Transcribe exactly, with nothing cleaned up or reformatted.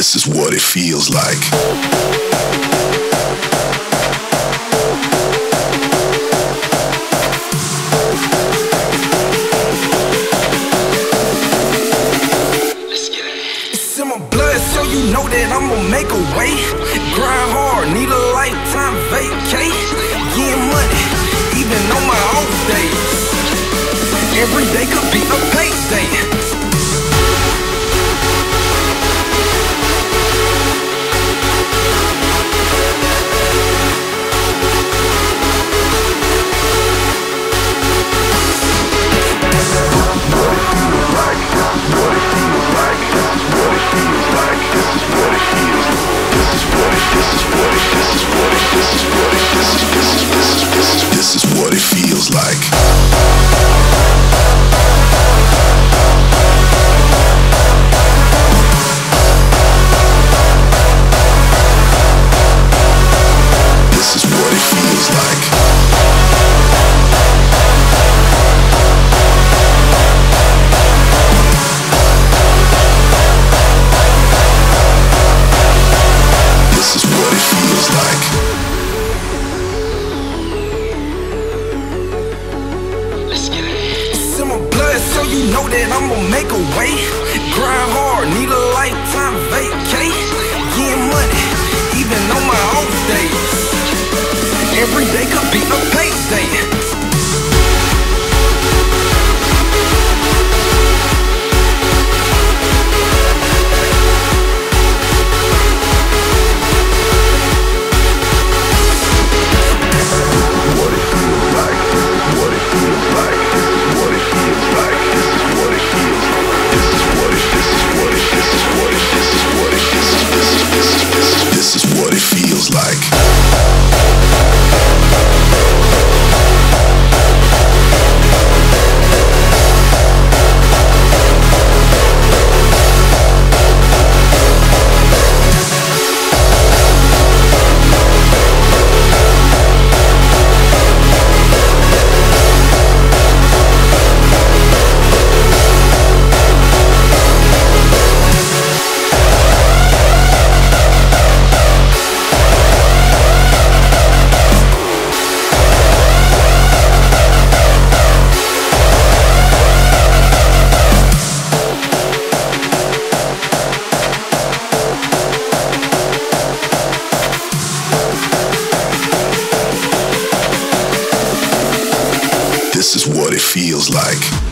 This is what it feels like. Know that I'ma make a way. Grind hard, need a lifetime vacay. Getting money, even on my off days. Every day could be a payday. What it feels like, this is what it feels like. This is what it feels. This is what it. This is what it. This is what it. This is what it. This is this is this is this is this is what it feels like. This is what it feels like. Feels like.